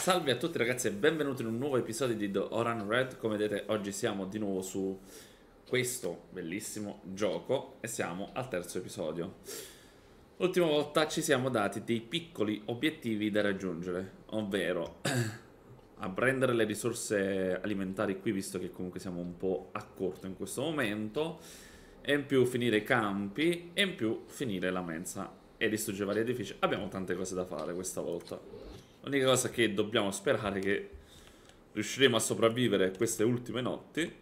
Salve a tutti ragazzi e benvenuti in un nuovo episodio di The Oran Red. Come vedete oggi siamo di nuovo su questo bellissimo gioco e siamo al terzo episodio. L'ultima volta ci siamo dati dei piccoli obiettivi da raggiungere, ovvero apprendere le risorse alimentari qui, visto che comunque siamo un po' a corto in questo momento, e in più finire i campi, e in più finire la mensa e distruggere vari edifici. Abbiamo tante cose da fare questa volta. L'unica cosa che dobbiamo sperare è che riusciremo a sopravvivere queste ultime notti.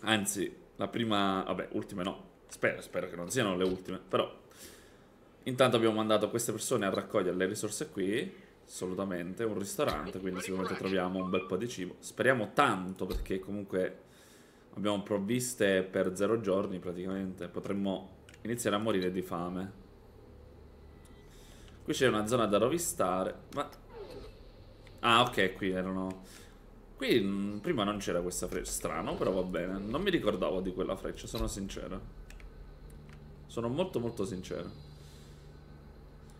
Anzi, la prima... vabbè, ultime no. Spero che non siano le ultime, però... Intanto abbiamo mandato queste persone a raccogliere le risorse qui. Assolutamente, un ristorante, quindi sicuramente troviamo un bel po' di cibo. Speriamo tanto, perché comunque abbiamo provviste per 0 giorni praticamente. Potremmo iniziare a morire di fame. Qui c'è una zona da rovistare. Ma... ah, ok, qui erano... qui prima non c'era questa freccia. Strano, però va bene. Non mi ricordavo di quella freccia, sono sincero. Sono molto sincero.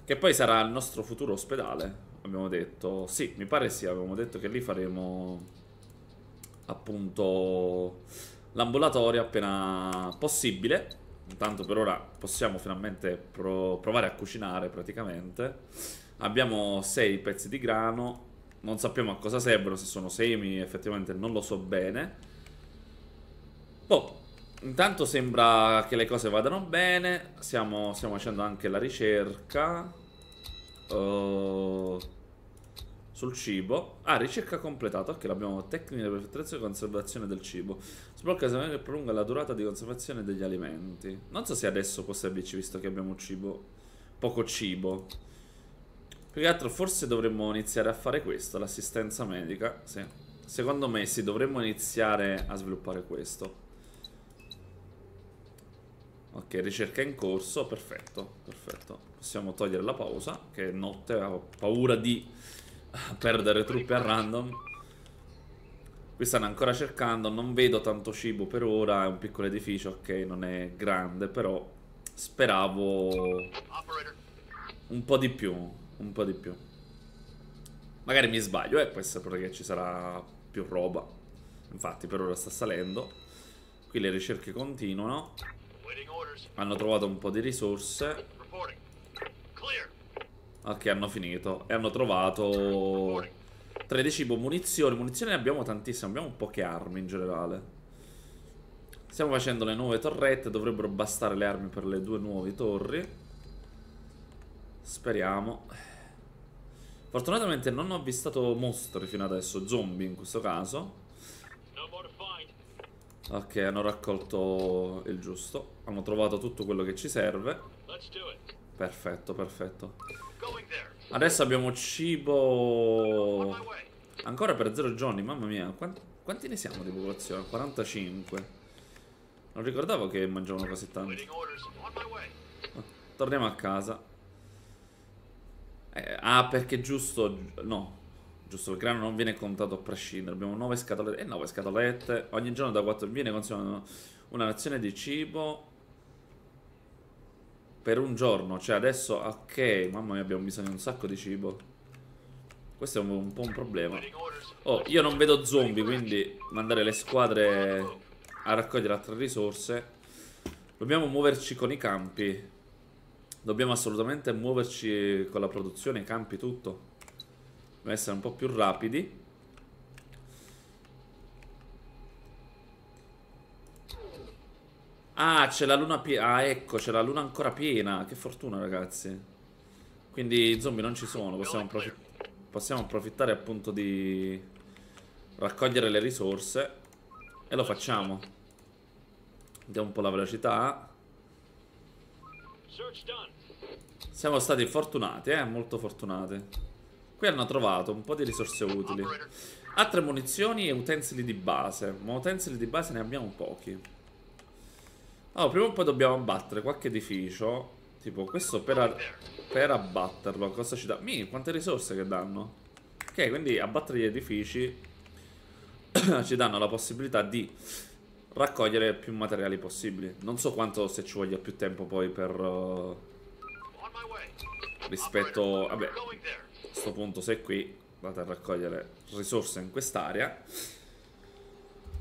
Che poi sarà il nostro futuro ospedale, abbiamo detto. Sì, mi pare sì, avevamo detto che lì faremo appunto l'ambulatorio appena possibile. Intanto per ora possiamo finalmente provare a cucinare praticamente. Abbiamo 6 pezzi di grano. Non sappiamo a cosa servono, se sono semi, effettivamente non lo so bene. Boh, intanto sembra che le cose vadano bene. Stiamo facendo anche la ricerca sul cibo. Ah, ricerca completata. Ok, l'abbiamo. Tecnica di perfettezza e conservazione del cibo. Sblocca che prolunga la durata di conservazione degli alimenti. Non so se adesso può servirci, visto che abbiamo cibo. Poco cibo. Più che altro forse dovremmo iniziare a fare questo. L'assistenza medica. Sì. Secondo me sì, dovremmo iniziare a sviluppare questo. Ok, ricerca in corso. Perfetto, perfetto. Possiamo togliere la pausa. Che è notte, ho paura di... perdere truppe a random. Qui stanno ancora cercando. Non vedo tanto cibo per ora. È un piccolo edificio, ok, non è grande, però speravo un po' di più. Un po' di più. Magari mi sbaglio, può essere perché ci sarà più roba. Infatti per ora sta salendo. Qui le ricerche continuano. Hanno trovato un po' di risorse. Ok, hanno finito. E hanno trovato 3 di cibo, munizioni. Munizioni ne abbiamo tantissime, abbiamo poche armi in generale. Stiamo facendo le nuove torrette. Dovrebbero bastare le armi per le 2 nuove torri. Speriamo. Fortunatamente non ho avvistato mostri fino adesso. Zombie in questo caso. Ok, hanno raccolto il giusto. Hanno trovato tutto quello che ci serve. Perfetto, perfetto. Adesso abbiamo cibo ancora per 0 giorni. Mamma mia, quanti ne siamo di popolazione? 45. Non ricordavo che mangiavano così tanto. Torniamo a casa. Ah, perché giusto. No, giusto, il grano non viene contato a prescindere. Abbiamo 9 scatolette. 9 scatolette. Ogni giorno da 4 viene consumata una razione di cibo per un giorno, cioè adesso, ok, mamma mia, abbiamo bisogno di un sacco di cibo. Questo è un po' un problema. Oh, io non vedo zombie, quindi mandare le squadre a raccogliere altre risorse. Dobbiamo muoverci con i campi. Dobbiamo assolutamente muoverci con la produzione, i campi, tutto. Dobbiamo essere un po' più rapidi. Ah, c'è la luna piena. Ah, ecco, c'è la luna ancora piena. Che fortuna, ragazzi. Quindi i zombie non ci sono. Possiamo approfittare appunto di raccogliere le risorse. E lo facciamo. Vediamo un po' la velocità. Siamo stati fortunati, molto fortunati. Qui hanno trovato un po' di risorse utili. Altre munizioni e utensili di base. Ma utensili di base ne abbiamo pochi. Allora, prima o poi dobbiamo abbattere qualche edificio. Tipo questo per abbatterlo. Cosa ci dà? Quante risorse che danno. Ok, quindi abbattere gli edifici ci danno la possibilità di raccogliere più materiali possibili. Non so quanto, se ci voglia più tempo poi per rispetto... vabbè, a questo punto se è qui vado a raccogliere risorse in quest'area.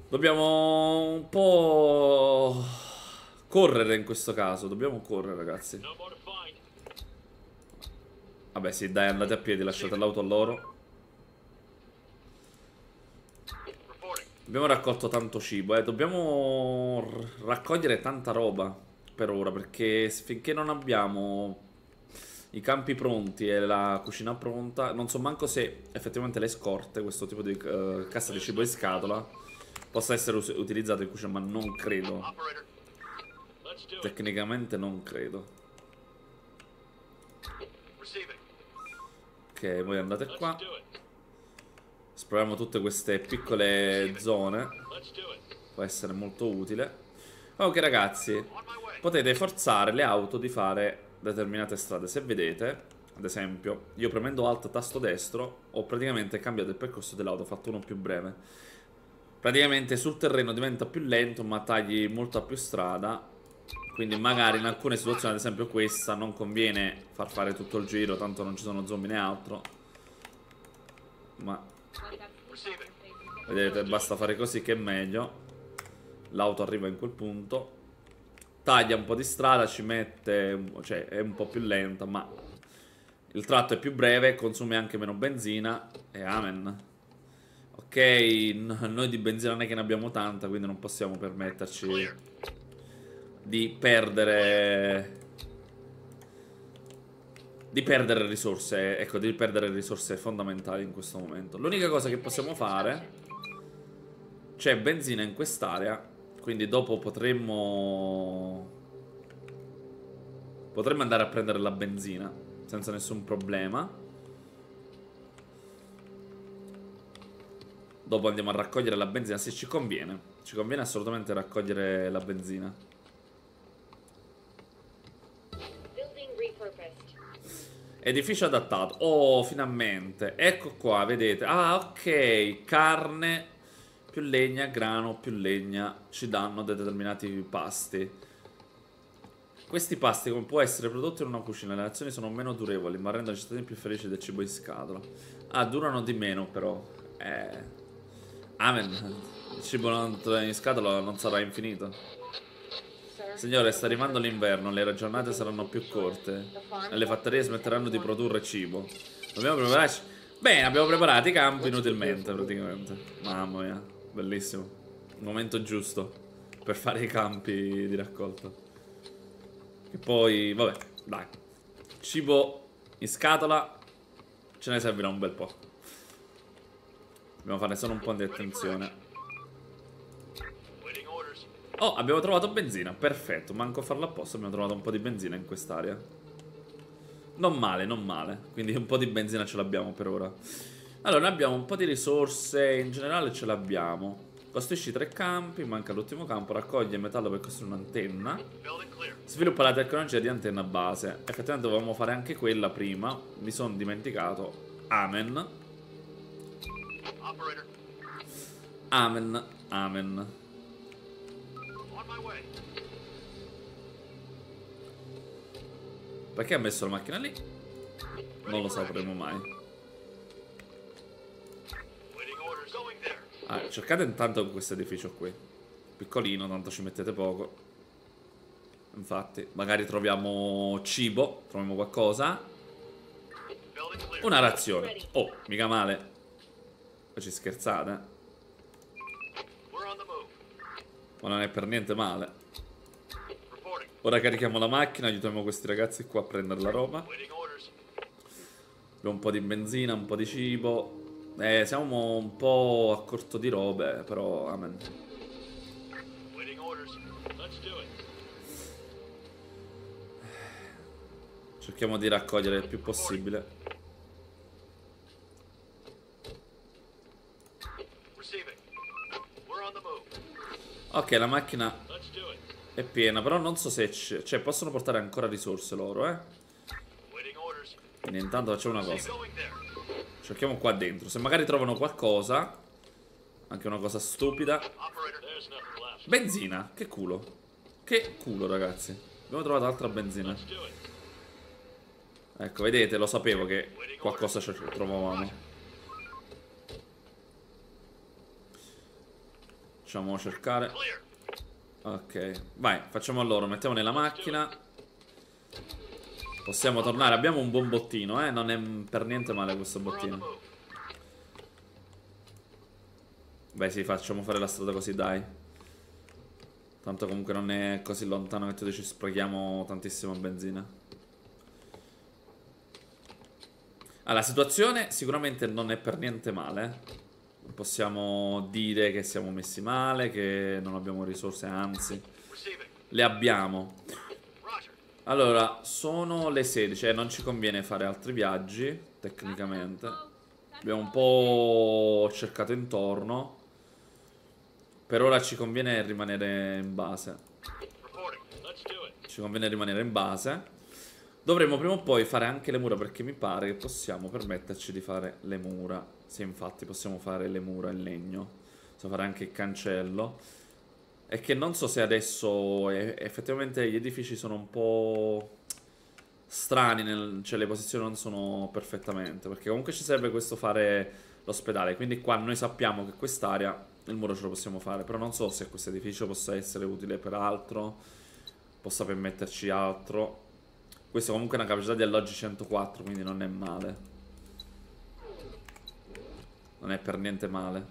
Dobbiamo un po' correre in questo caso. Dobbiamo correre, ragazzi. Vabbè, sì, dai, andate a piedi, lasciate l'auto a loro. Abbiamo raccolto tanto cibo, eh. Dobbiamo raccogliere tanta roba per ora, perché finché non abbiamo i campi pronti e la cucina pronta, non so manco se effettivamente le scorte, questo tipo di cassa di cibo in scatola, possa essere utilizzato in cucina, ma non credo. Tecnicamente non credo. Ok, voi andate qua. Esploriamo tutte queste piccole zone. Può essere molto utile. Ok ragazzi, potete forzare le auto di fare determinate strade. Se vedete, ad esempio, io premendo Alt tasto destro ho praticamente cambiato il percorso dell'auto, ho fatto uno più breve. Praticamente sul terreno diventa più lento, ma tagli molta più strada. Quindi magari in alcune situazioni, ad esempio questa, non conviene far fare tutto il giro, tanto non ci sono zombie né altro. Ma vedete, basta fare così che è meglio. L'auto arriva in quel punto, taglia un po' di strada, ci mette, cioè è un po' più lenta, ma il tratto è più breve, consumi anche meno benzina e amen. Ok, noi di benzina non è che ne abbiamo tanta, quindi non possiamo permetterci di perdere risorse, ecco, di perdere risorse fondamentali in questo momento. L'unica cosa che possiamo fare, c'è benzina in quest'area, quindi dopo potremmo andare a prendere la benzina senza nessun problema. Dopo andiamo a raccogliere la benzina, se ci conviene. Ci conviene assolutamente raccogliere la benzina. Edificio adattato. Oh, finalmente. Ecco qua, vedete. Ah, ok. Carne, più legna, grano, più legna. Ci danno determinati pasti. Questi pasti, come può essere prodotti in una cucina, le azioni sono meno durevoli, ma rendono i cittadini più felici del cibo in scatola. Ah, durano di meno però. Amen. Il cibo in scatola non sarà infinito. Signore, sta arrivando l'inverno, le giornate saranno più corte e le fattorie smetteranno di produrre cibo. Dobbiamo prepararci. Bene, abbiamo preparato i campi inutilmente praticamente. Mamma mia, bellissimo. Il momento giusto per fare i campi di raccolta. E poi, vabbè, dai, cibo in scatola ce ne servirà un bel po'. Dobbiamo fare solo un po' di attenzione. Oh, abbiamo trovato benzina, perfetto. Manco a farla apposta, abbiamo trovato un po' di benzina in quest'area. Non male, non male. Quindi un po' di benzina ce l'abbiamo per ora. Allora, noi abbiamo un po' di risorse, in generale ce l'abbiamo. Costruisci 3 campi, manca l'ultimo campo. Raccoglie metallo per costruire un'antenna. Sviluppa la tecnologia di antenna base. Effettivamente dovevamo fare anche quella prima, mi sono dimenticato. Amen. Amen, amen. Perché ha messo la macchina lì? Non lo sapremo mai. Ah, cercate intanto questo edificio qui. Piccolino, tanto ci mettete poco. Infatti, magari troviamo cibo, troviamo qualcosa. Una razione. Oh, mica male. Ma ci scherzate? Ma non è per niente male. Ora carichiamo la macchina, aiutiamo questi ragazzi qua a prendere la roba. Abbiamo un po' di benzina, un po' di cibo. Siamo un po' a corto di robe, però amen. Cerchiamo di raccogliere il più possibile. Ok, la macchina è piena, però non so se cioè, possono portare ancora risorse loro, eh. Quindi intanto facciamo una cosa. Cerchiamo qua dentro, se magari trovano qualcosa. Anche una cosa stupida. Benzina, che culo. Che culo ragazzi. Abbiamo trovato altra benzina. Ecco, vedete, lo sapevo che qualcosa ci trovavamo. Facciamo cercare. Ok, vai, facciamo a loro. Mettiamo nella macchina. Possiamo tornare. Abbiamo un buon bottino, eh. Non è per niente male questo bottino. Beh sì, facciamo fare la strada così, dai. Tanto comunque non è così lontano che tutti ci sprechiamo tantissima benzina. Allora, la situazione sicuramente non è per niente male. Possiamo dire che siamo messi male, che non abbiamo risorse, anzi le abbiamo. Allora, sono le 16 e non ci conviene fare altri viaggi tecnicamente. Abbiamo un po' cercato intorno. Per ora ci conviene rimanere in base. Ci conviene rimanere in base. Dovremmo prima o poi fare anche le mura, perché mi pare che possiamo permetterci di fare le mura. Sì, infatti possiamo fare le mura in legno. Possiamo fare anche il cancello. E che non so se adesso effettivamente gli edifici sono un po' strani cioè le posizioni non sono perfettamente. Perché comunque ci serve questo fare l'ospedale. Quindi qua noi sappiamo che quest'area il muro ce lo possiamo fare. Però non so se questo edificio possa essere utile per altro. Possa permetterci altro. Questo comunque è una capacità di alloggi 104, quindi non è male. Non è per niente male.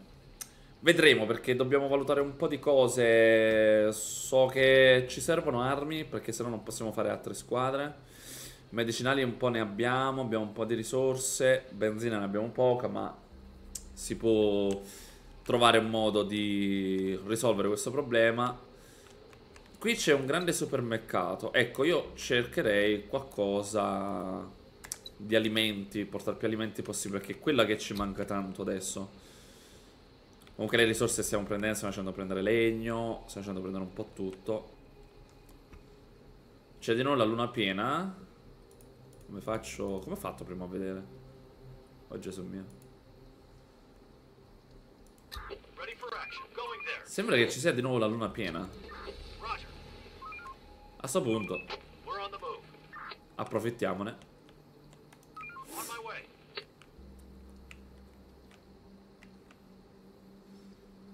Vedremo, perché dobbiamo valutare un po' di cose. So che ci servono armi, perché sennò non possiamo fare altre squadre. Medicinali un po' ne abbiamo. Abbiamo un po' di risorse. Benzina ne abbiamo poca, ma si può trovare un modo di risolvere questo problema. Qui c'è un grande supermercato. Ecco, io cercherei qualcosa di alimenti. Portare più alimenti possibile, perché è quella che ci manca tanto adesso. Comunque le risorse stiamo prendendo. Stiamo facendo prendere legno. Stiamo facendo prendere un po' tutto. C'è di nuovo la luna piena. Come faccio? Come ho fatto prima a vedere? Oh Gesù mio. Sembra che ci sia di nuovo la luna piena. A sto punto approfittiamone.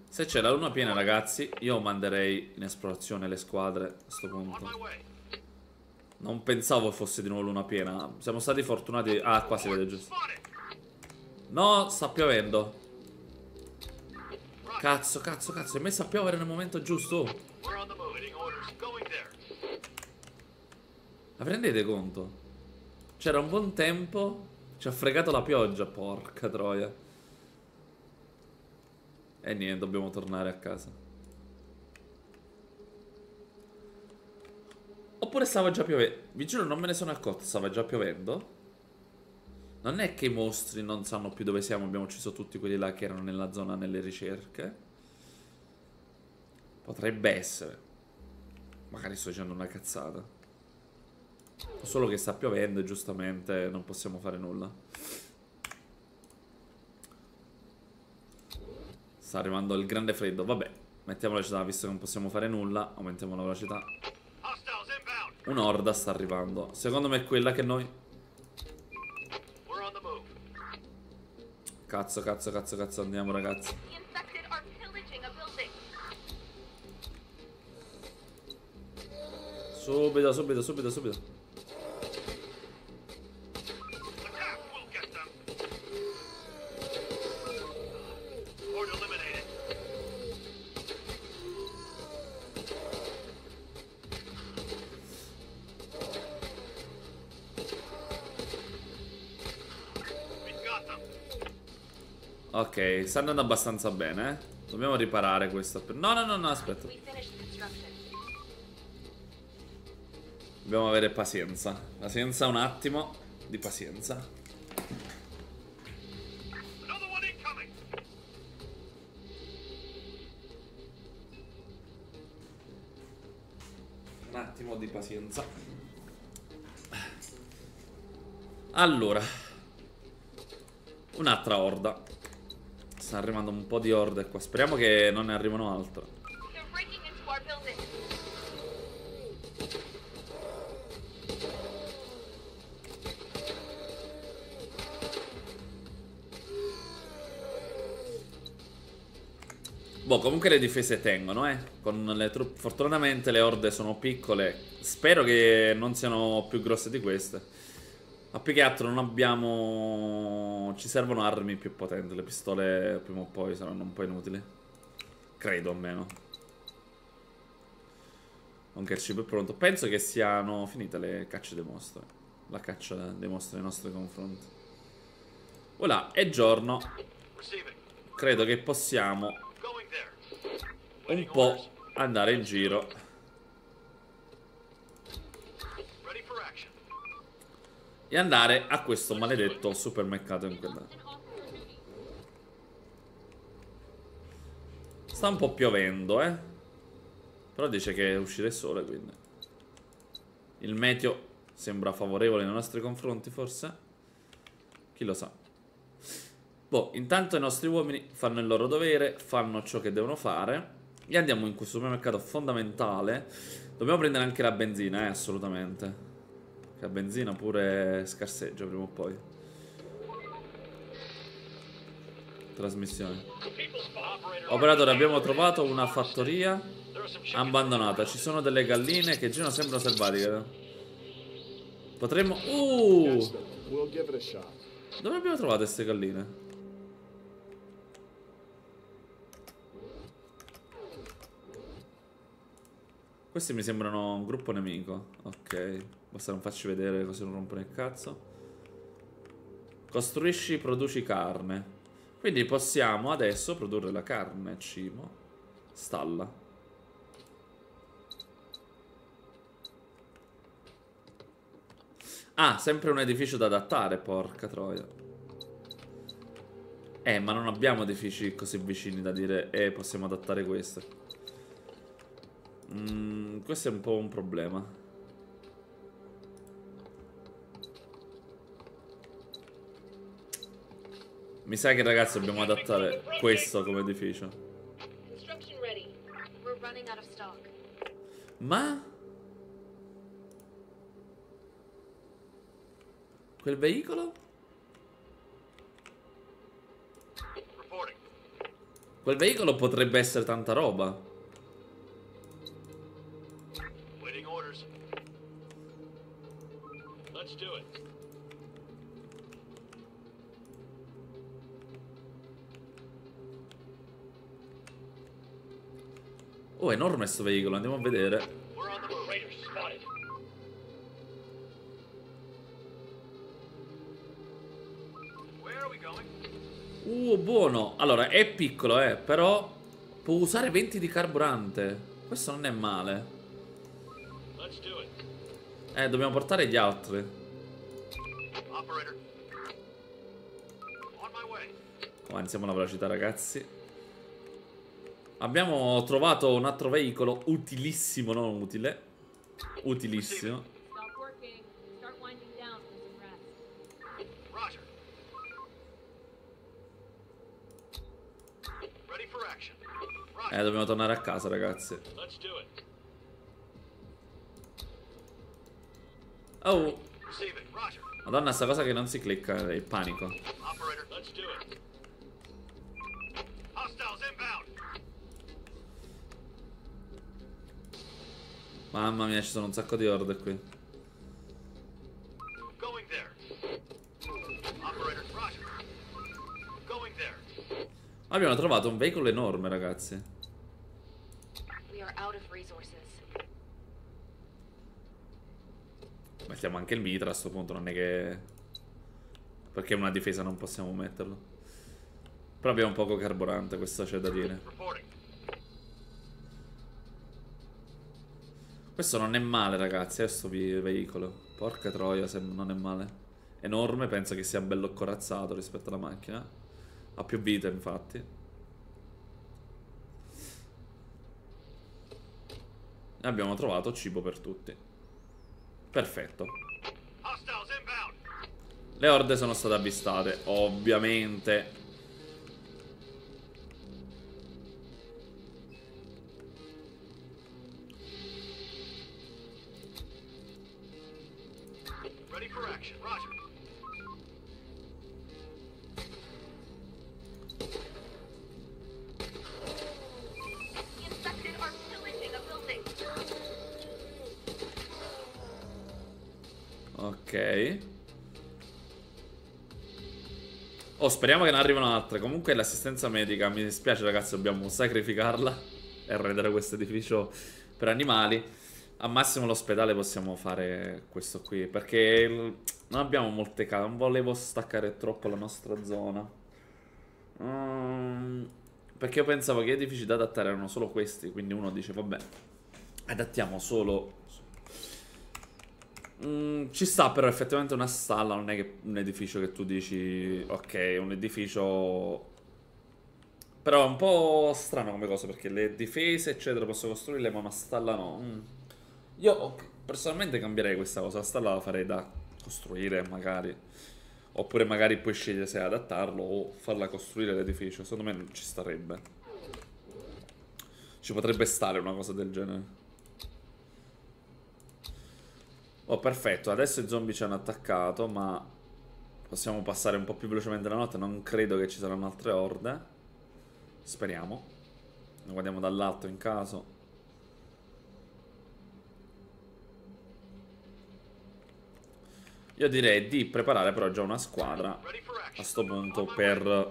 Se c'è la luna piena, ragazzi, io manderei in esplorazione le squadre a sto punto. Non pensavo fosse di nuovo luna piena. Siamo stati fortunati. Ah, qua si vede giusto. No, sta piovendo. Cazzo, cazzo, cazzo. È messa a piovere nel momento giusto. La prendete conto? C'era un buon tempo. Ci ha fregato la pioggia. Porca troia. E niente, dobbiamo tornare a casa. Oppure stava già piovendo. Vi giuro, non me ne sono accorto. Stava già piovendo. Non è che i mostri non sanno più dove siamo. Abbiamo ucciso tutti quelli là che erano nella zona, nelle ricerche. Potrebbe essere. Magari sto dicendo una cazzata. Solo che sta piovendo e giustamente non possiamo fare nulla. Sta arrivando il grande freddo. Vabbè, mettiamo la velocità, visto che non possiamo fare nulla. Aumentiamo la velocità. Un'orda sta arrivando. Secondo me è quella che noi... Cazzo, cazzo, cazzo, cazzo. Andiamo, ragazzi. Subito, subito, subito, subito. Ok, sta andando abbastanza bene, eh? Dobbiamo riparare questo. No, no, no, no, aspetta. Dobbiamo avere pazienza. Pazienza, un attimo di pazienza. Un attimo di pazienza. Allora, un'altra orda. Sta arrivando un po' di orde qua. Speriamo che non ne arrivano altre. Boh, comunque le difese tengono, eh. Con le truppe, fortunatamente le orde sono piccole. Spero che non siano più grosse di queste. Ma più che altro non abbiamo... Ci servono armi più potenti. Le pistole prima o poi saranno un po' inutili. Credo almeno. Anche il cibo è pronto. Penso che siano finite le cacce dei mostri. La caccia dei mostri nei nostri confronti. Voilà, è giorno. Credo che possiamo un po' andare in giro. E andare a questo maledetto supermercato in quella. Sta un po' piovendo, eh. Però dice che uscirà il sole, quindi. Il meteo sembra favorevole nei nostri confronti, forse. Chi lo sa. Boh, intanto i nostri uomini fanno il loro dovere, fanno ciò che devono fare. E andiamo in questo supermercato fondamentale. Dobbiamo prendere anche la benzina, assolutamente. La benzina pure scarseggia prima o poi. Trasmissione. Operatore, abbiamo trovato una fattoria abbandonata. Ci sono delle galline che girano, sembrano selvatiche. Potremmo... Dove abbiamo trovato queste galline? Questi mi sembrano un gruppo nemico. Ok. Basta non farci vedere così non rompono il cazzo. Costruisci, produci carne. Quindi possiamo adesso produrre la carne. Cibo. Stalla. Ah, sempre un edificio da adattare. Porca troia. Ma non abbiamo edifici così vicini da dire possiamo adattare questo. Questo è un po' un problema. Mi sa che ragazzi dobbiamo adattare questo come edificio. Ma? Quel veicolo? Quel veicolo potrebbe essere tanta roba. Oh, è enorme questo veicolo, andiamo a vedere. Buono. Allora, è piccolo, però può usare 20 di carburante. Questo non è male. Dobbiamo portare gli altri. Avanziamo la velocità, ragazzi. Abbiamo trovato un altro veicolo utilissimo, non utile. Utilissimo. Dobbiamo tornare a casa, ragazzi. Oh. Madonna, sta cosa che non si clicca, è il panico. Mamma mia, ci sono un sacco di orde qui. Abbiamo trovato un veicolo enorme, ragazzi. Mettiamo anche il mitra a sto punto, non è che... Perché una difesa non possiamo metterlo. Però abbiamo poco carburante, questo c'è da dire. Questo non è male, ragazzi, questo veicolo. Porca troia, non è male. Enorme, penso che sia bello corazzato rispetto alla macchina. Ha più vita, infatti. E abbiamo trovato cibo per tutti. Perfetto. Le orde sono state avvistate, ovviamente. Ok. Oh, speriamo che ne arrivano altre. Comunque l'assistenza medica, mi dispiace ragazzi, dobbiamo sacrificarla e rendere questo edificio per animali. Al massimo l'ospedale possiamo fare questo qui, perché non abbiamo molte case. Non volevo staccare troppo la nostra zona, perché io pensavo che gli edifici da adattare erano solo questi. Quindi uno dice vabbè, adattiamo solo. Ci sta, però effettivamente una stalla non è che un edificio che tu dici ok, un edificio. Però è un po' strano come cosa, perché le difese eccetera posso costruirle, ma una stalla no. Io personalmente cambierei questa cosa. La stalla la farei da costruire magari, oppure magari puoi scegliere se adattarlo o farla costruire l'edificio. Secondo me non ci starebbe. Ci potrebbe stare una cosa del genere. Oh, perfetto, adesso i zombie ci hanno attaccato, ma possiamo passare un po' più velocemente la notte. Non credo che ci saranno altre orde. Speriamo. Lo guardiamo dall'alto in caso. Io direi di preparare però già una squadra a sto punto per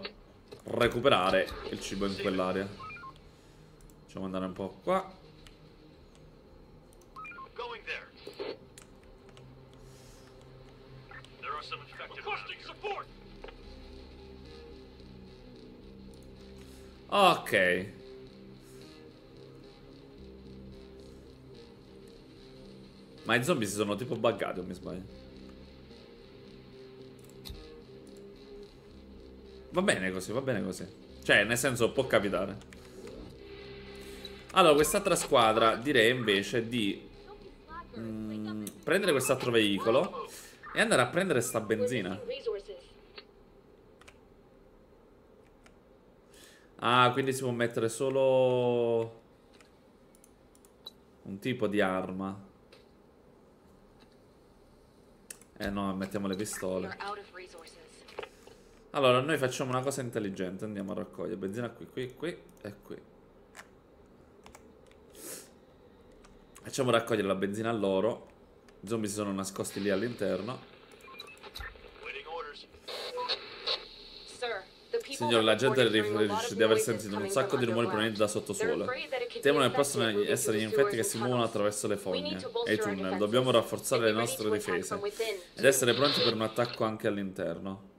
recuperare il cibo in quell'area. Facciamo andare un po' qua. Ok. Ma i zombie si sono tipo buggati, o mi sbaglio? Va bene così, va bene così. Cioè, nel senso, può capitare. Allora, quest'altra squadra direi invece di prendere quest'altro veicolo e andare a prendere sta benzina. Ah, quindi si può mettere solo un tipo di arma. Eh no, mettiamo le pistole. Allora, noi facciamo una cosa intelligente. Andiamo a raccogliere benzina qui, qui, qui e qui. Facciamo raccogliere la benzina a loro. I zombie si sono nascosti lì all'interno. Signore, la gente riferisce di aver sentito un sacco di rumori provenienti da sottosuolo. Temono che possano essere gli infetti che si muovono attraverso le fogne e i tunnel. Dobbiamo rafforzare le nostre difese ed essere pronti per un attacco anche all'interno.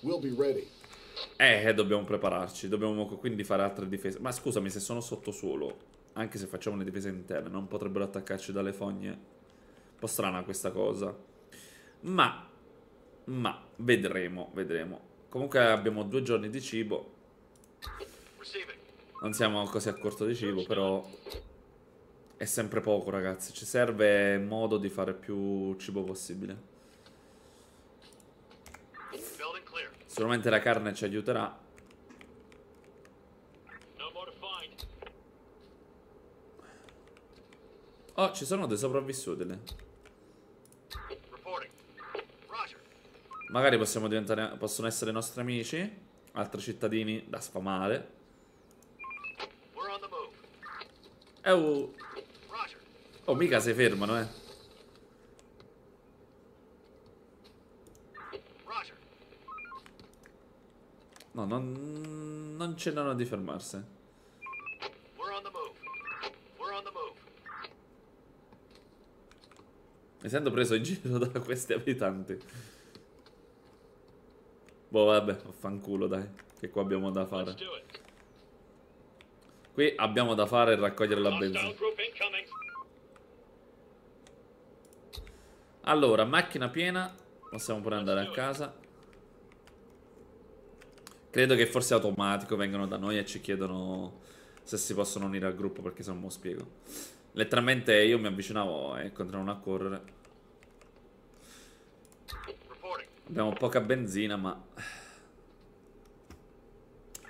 Dobbiamo prepararci. Dobbiamo quindi fare altre difese. Ma scusami, se sono sottosuolo, anche se facciamo le difese interne, non potrebbero attaccarci dalle fogne? Un po' strana questa cosa. Ma vedremo, vedremo. Comunque abbiamo 2 giorni di cibo. Non siamo così a corto di cibo, però è sempre poco, ragazzi. Ci serve modo di fare più cibo possibile. Sicuramente la carne ci aiuterà. Oh, ci sono dei sopravvissuti lì. Magari possiamo diventare, possono essere i nostri amici, altri cittadini da sfamare. Oh, mica si fermano, eh. No, non c'erano di fermarsi. Mi sento preso in giro da questi abitanti. Boh, vabbè, fanculo dai, che qua abbiamo da fare. Qui abbiamo da fare raccogliere la benzina. Allora, macchina piena. Possiamo pure andare a casa. Credo che forse automatico vengano da noi e ci chiedono se si possono unire al gruppo, perché se non mi spiego. Letteralmente io mi avvicinavo e continuavano a correre. Abbiamo poca benzina, ma...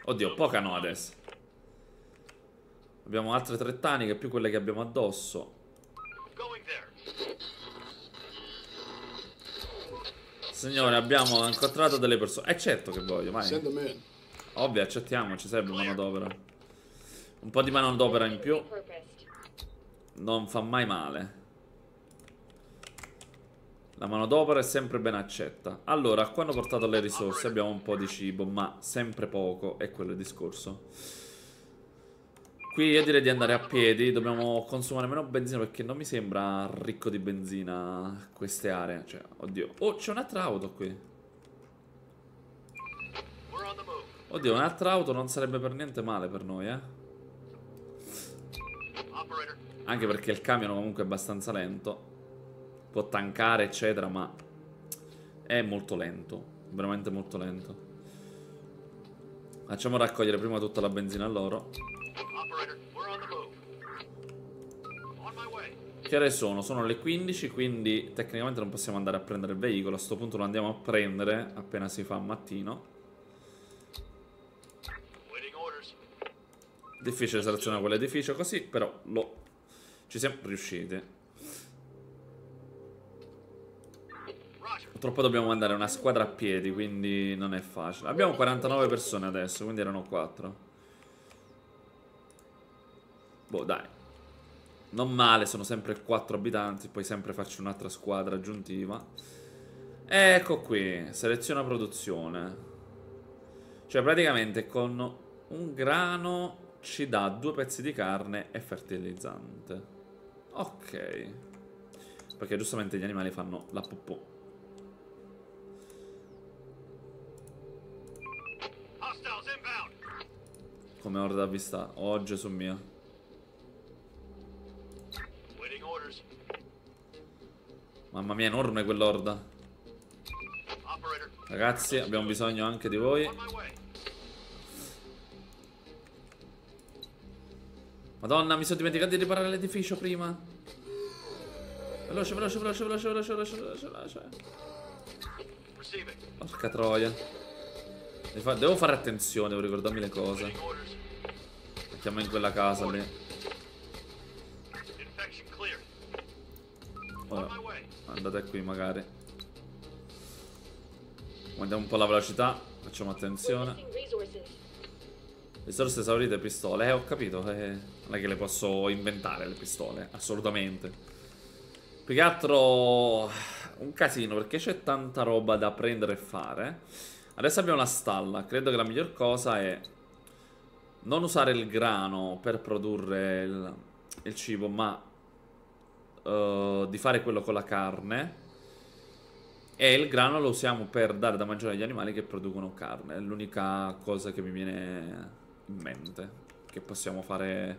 Oddio, poca no adesso. Abbiamo altre 3 taniche più quelle che abbiamo addosso. Signore, abbiamo incontrato delle persone. Certo che voglio, vai. Ovvio, accettiamo, ci serve manodopera. Un po' di manodopera in più non fa mai male. La manodopera è sempre ben accetta. Allora, qua hanno portato le risorse. Abbiamo un po' di cibo, ma sempre poco. E quello è il discorso. Qui io direi di andare a piedi. Dobbiamo consumare meno benzina, perché non mi sembra ricco di benzina queste aree. Cioè, oddio. Oh, c'è un'altra auto qui. Oddio, un'altra auto non sarebbe per niente male per noi, eh. Anche perché il camion comunque è abbastanza lento. Può tankare eccetera, ma è molto lento, veramente molto lento. Facciamo raccogliere prima tutta la benzina a loro. Che ore sono? Sono le 15, quindi tecnicamente non possiamo andare a prendere il veicolo. A sto punto lo andiamo a prendere appena si fa mattino. Difficile selezionare quell'edificio così, però lo ci siamo riusciti. Purtroppo dobbiamo mandare una squadra a piedi, quindi non è facile. Abbiamo 49 persone adesso, quindi erano 4. Boh, dai. Non male, sono sempre 4 abitanti. Puoi sempre farci un'altra squadra aggiuntiva. Ecco qui, seleziona produzione. Cioè praticamente con un grano ci dà 2 pezzi di carne e fertilizzante. Ok. Perché giustamente gli animali fanno la popò. Come orda vista. Oh Gesù mio. Mamma mia, enorme quell'orda. Ragazzi, abbiamo bisogno anche di voi. Madonna, mi sono dimenticato di riparare l'edificio prima. Veloce, veloce, veloce, veloce, veloce, veloce, veloce. Porca troia. Devo fare attenzione, devo ricordarmi le cose. Mettiamo in quella casa lì. Ora, andate qui magari. Guardiamo un po' la velocità. Facciamo attenzione. Risorse esaurite, pistole. Ho capito. Non è che le posso inventare le pistole. Assolutamente. Più che altro un casino, perché c'è tanta roba da prendere e fare. Adesso abbiamo la stalla. Credo che la miglior cosa è non usare il grano per produrre il cibo, ma di fare quello con la carne. E il grano lo usiamo per dare da mangiare agli animali che producono carne. È l'unica cosa che mi viene in mente che possiamo fare,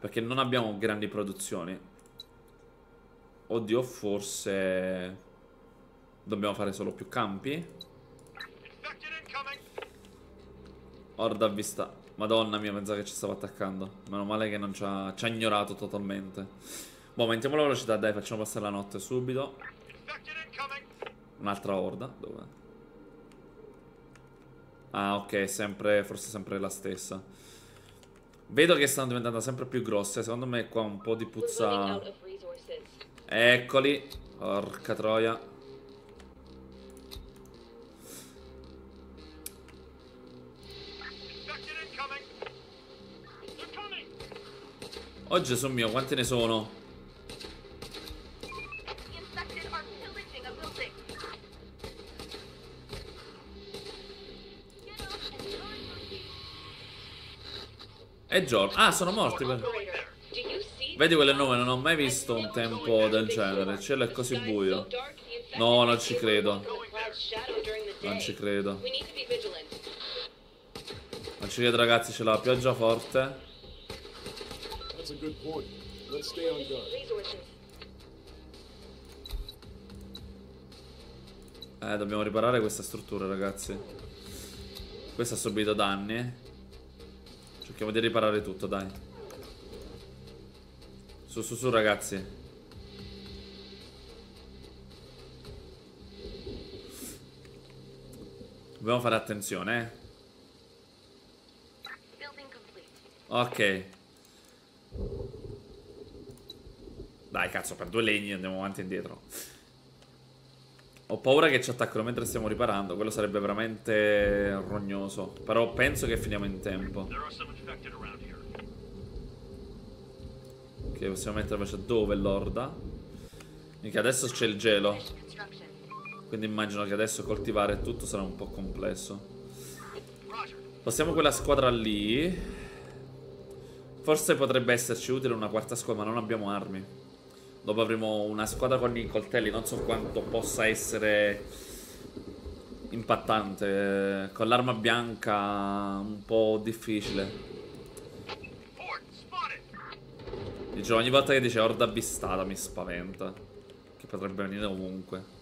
perché non abbiamo grandi produzioni. Oddio, forse dobbiamo fare solo più campi. Orda a vista. Madonna mia, pensavo che ci stava attaccando. Meno male che non ci ha ignorato totalmente. Boh, aumentiamo la velocità, dai, facciamo passare la notte subito. Un'altra orda. Dov'è? Ah, ok, sempre, forse sempre la stessa. Vedo che stanno diventando sempre più grosse. Secondo me qua un po' di puzza. Eccoli. Porca troia. Oh Gesù mio, quante ne sono? È giorno. Ah, sono morti per... Vedi quelle nuvole? Non ho mai visto un tempo del genere. Il cielo è così buio. No, non ci credo. Non ci credo. Non ci credo, ragazzi, c'è la pioggia forte. Dobbiamo riparare questa struttura, ragazzi. Questa ha subito danni. Cerchiamo di riparare tutto, dai. Su, su, su, ragazzi. Dobbiamo fare attenzione, Ok. Dai, cazzo, per 2 legni andiamo avanti e indietro. Ho paura che ci attaccano mentre stiamo riparando. Quello sarebbe veramente rognoso. Però penso che finiamo in tempo. Ok, possiamo mettere invece dove l'orda. Mica adesso c'è il gelo, quindi immagino che adesso coltivare tutto sarà un po' complesso. Passiamo quella squadra lì. Forse potrebbe esserci utile una quarta squadra, ma non abbiamo armi. Dopo avremo una squadra con i coltelli. Non so quanto possa essere impattante. Con l'arma bianca un po' difficile. Dicevo, ogni volta che dice orda avvistata mi spaventa, che potrebbe venire ovunque.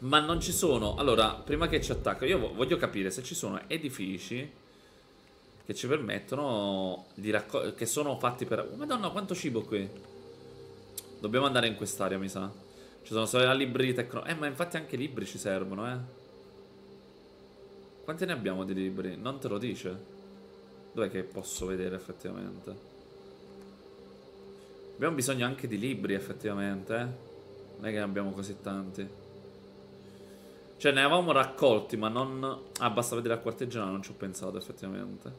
Ma non ci sono. Allora, prima che ci attacca, io voglio capire se ci sono edifici che ci permettono di raccogliere, che sono fatti per... Oh, madonna, quanto cibo qui. Dobbiamo andare in quest'area, mi sa. Ci sono solo libri di tecnologia. Ma infatti anche libri ci servono, Quanti ne abbiamo di libri? Non te lo dice. Dov'è che posso vedere effettivamente? Abbiamo bisogno anche di libri, effettivamente, Non è che ne abbiamo così tanti. Cioè, ne avevamo raccolti, ma non... Ah, basta vedere al quartigiano, non ci ho pensato, effettivamente.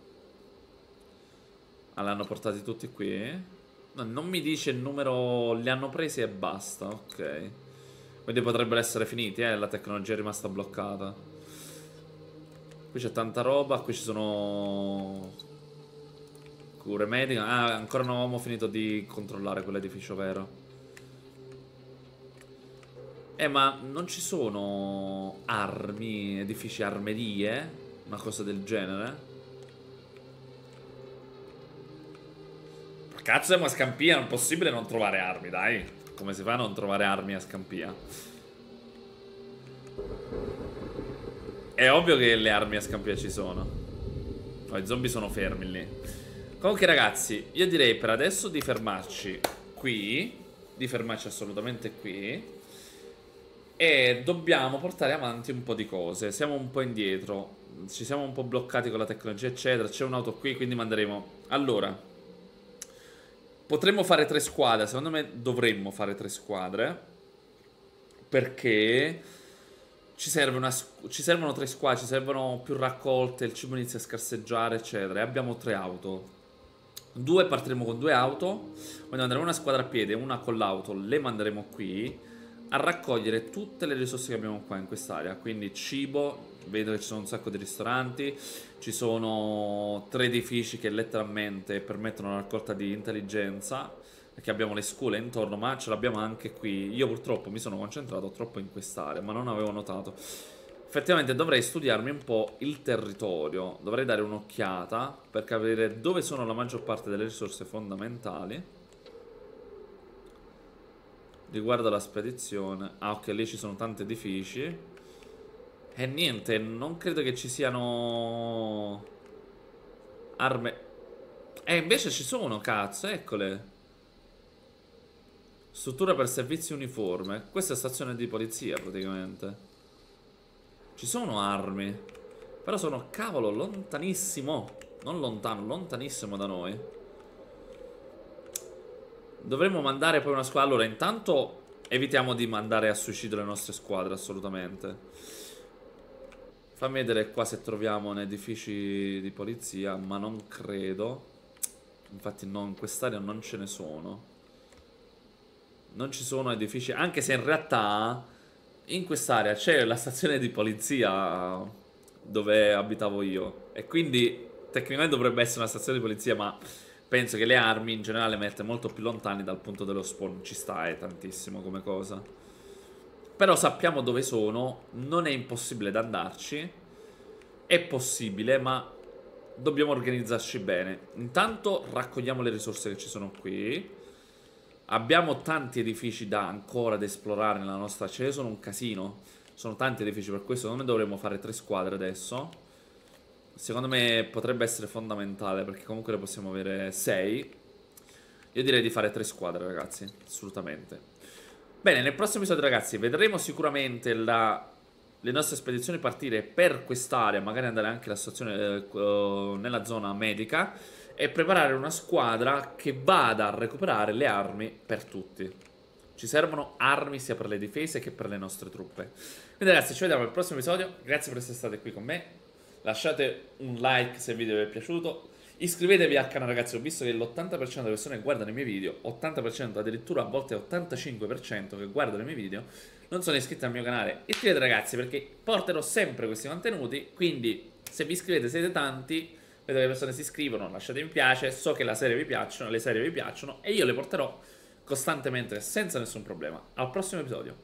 Ah, li hanno portati tutti qui? No, non mi dice il numero... Li hanno presi e basta, ok. Quindi potrebbero essere finiti, la tecnologia è rimasta bloccata. Qui c'è tanta roba, qui ci sono... Cure mediche... Ah, ancora non avevamo finito di controllare quell'edificio, vero? Ma non ci sono armi, edifici, armerie, una cosa del genere? Ma cazzo, ma a Scampia è impossibile non trovare armi, dai. Come si fa a non trovare armi a Scampia? È ovvio che le armi a Scampia ci sono. No, i zombie sono fermi lì. Comunque ragazzi, io direi per adesso di fermarci qui. Di fermarci assolutamente qui. E dobbiamo portare avanti un po' di cose. Siamo un po' indietro. Ci siamo un po' bloccati con la tecnologia eccetera. C'è un'auto qui, quindi manderemo... Allora, potremmo fare 3 squadre. Secondo me dovremmo fare 3 squadre, perché ci servono 3 squadre. Ci servono più raccolte. Il cibo inizia a scarseggiare eccetera. E abbiamo 3 auto. 2 partiremo con 2 auto. Quindi andremo una squadra a piedi, una con l'auto. Le manderemo qui a raccogliere tutte le risorse che abbiamo qua in quest'area. Quindi cibo, vedo che ci sono un sacco di ristoranti. Ci sono 3 edifici che letteralmente permettono la raccolta di intelligenza, perché abbiamo le scuole intorno, ma ce l'abbiamo anche qui. Io purtroppo mi sono concentrato troppo in quest'area, ma non avevo notato. Effettivamente dovrei studiarmi un po' il territorio. Dovrei dare un'occhiata per capire dove sono la maggior parte delle risorse fondamentali. Riguardo alla spedizione. Ah, ok, lì ci sono tanti edifici. E niente, non credo che ci siano arme. Invece ci sono, cazzo, eccole. Struttura per servizi uniforme. Questa è stazione di polizia, praticamente. Ci sono armi, però sono, cavolo, lontanissimo. Non lontano, lontanissimo da noi. Dovremmo mandare poi una squadra. Allora, intanto evitiamo di mandare a suicidio le nostre squadre, assolutamente. Fammi vedere qua se troviamo nei edifici di polizia, ma non credo. Infatti no, in quest'area non ce ne sono. Non ci sono edifici, anche se in realtà in quest'area c'è la stazione di polizia dove abitavo io. E quindi tecnicamente dovrebbe essere una stazione di polizia, ma... penso che le armi in generale mette molto più lontani dal punto dello spawn. Ci sta, è tantissimo come cosa. Però sappiamo dove sono. Non è impossibile da andarci. È possibile, ma dobbiamo organizzarci bene. Intanto raccogliamo le risorse che ci sono qui. Abbiamo tanti edifici da ancora da esplorare nella nostra... Ce ne sono un casino. Sono tanti edifici, per questo non ne dovremmo fare 3 squadre adesso. Secondo me potrebbe essere fondamentale, perché comunque ne possiamo avere 6. Io direi di fare 3 squadre, ragazzi, assolutamente. Bene, nel prossimo episodio, ragazzi, vedremo sicuramente le nostre spedizioni partire per quest'area, magari andare anche alla stazione, nella zona medica, e preparare una squadra che vada a recuperare le armi per tutti. Ci servono armi sia per le difese che per le nostre truppe. Quindi ragazzi, ci vediamo al prossimo episodio. Grazie per essere stati qui con me. Lasciate un like se il video vi è piaciuto. Iscrivetevi al canale, ragazzi. Ho visto che l'80% delle persone che guardano i miei video, 80% addirittura, a volte 85% che guardano i miei video, non sono iscritti al mio canale. Iscrivetevi, ragazzi, perché porterò sempre questi contenuti. Quindi se vi iscrivete siete tanti, vedo che le persone si iscrivono, lasciate mi piace, so che la serie vi piacciono, le serie vi piacciono, e io le porterò costantemente senza nessun problema. Al prossimo episodio.